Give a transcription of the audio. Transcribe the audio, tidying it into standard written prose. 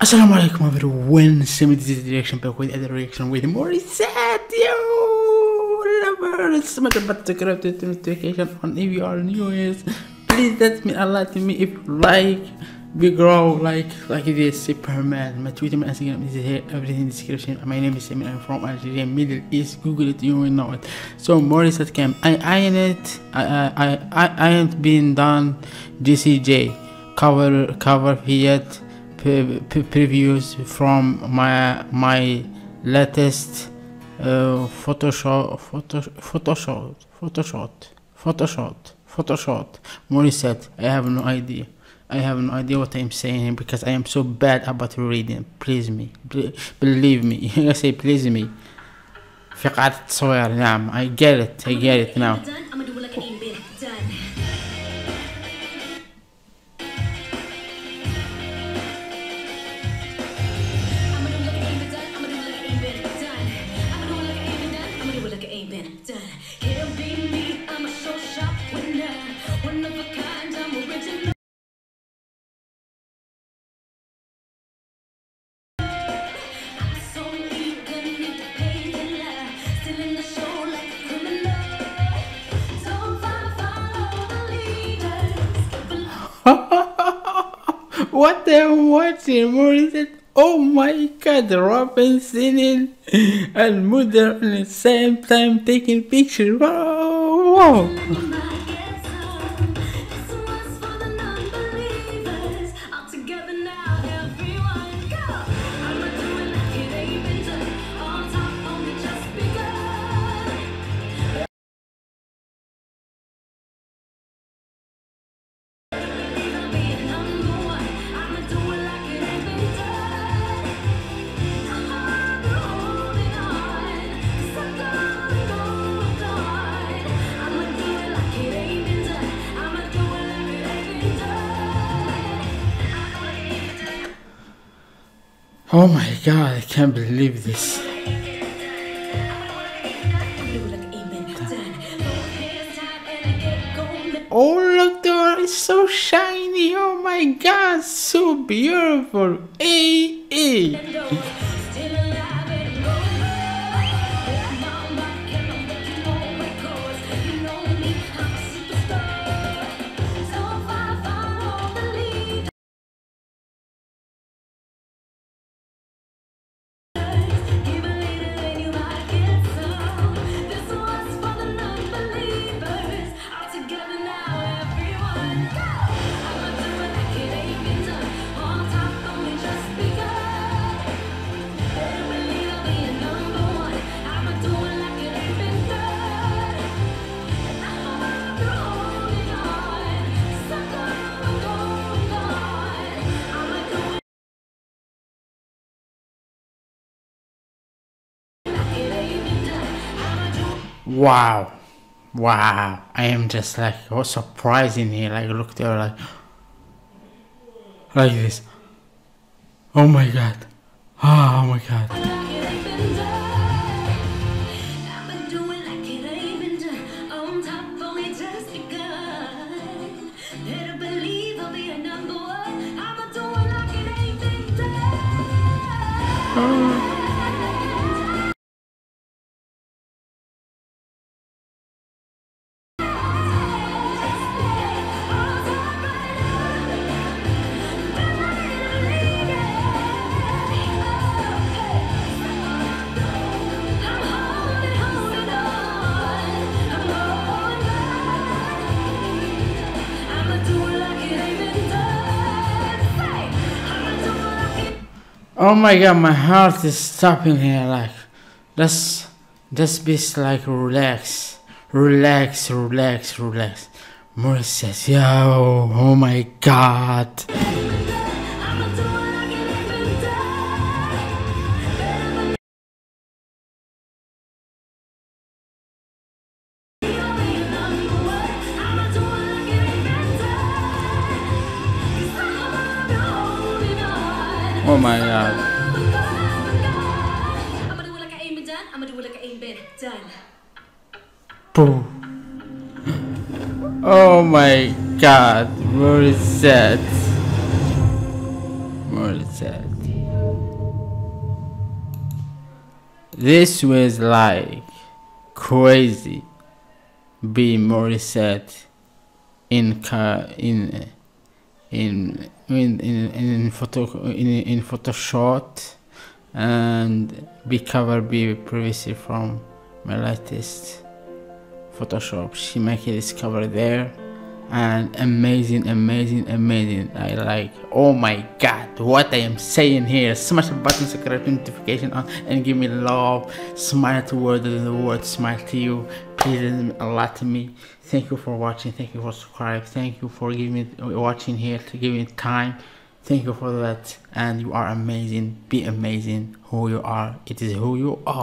Assalamu alaikum everyone, Sammy this is the reaction back with other reaction with Morissette. Let's make a subscribe to the notification on if you are new here. Please let me a lot to me if you like. We grow like this Superman. My Twitter, my Instagram is here, everything in the description. My name is Sammy, I'm from Algeria, Middle East. Google it, you will know it. So Morissette came. I ain't been done GCJ cover Fiat previews from my latest Photoshop Morissette. I have no idea what I'm saying because I am so bad about reading. Please me, believe me. I say please me. في قاعدة تصوير. نعم. I get it now. What I'm watching, Morissette. Oh my god, Robin singing and mother at the same time taking pictures. Wow. Oh my god, I can't believe this. Oh look, the world is so shiny. Oh my god, so beautiful. Wow, I am just like surprised in here. Like look there, like this. Oh my god, oh my god. Oh my god, my heart is stopping here. Like, let's just be like relax. Morissette, yo, oh my god. Oh my god. الان اما نقول لك عين بين حتى انا. Oh my god, Morissette. This was like crazy. Be Morissette in Photoshop and be covered be privacy from my latest Photoshop. She make this cover there and amazing. I like, oh my god, what I am saying here. Smash the button, subscribe, notification on, and give me love, smile toward the world, smile to you. Please do a lot to me. Thank you for watching, thank you for subscribe, thank you for watching here, to give me time. Thank you for that, and you are amazing. Be amazing who you are. It is who you are.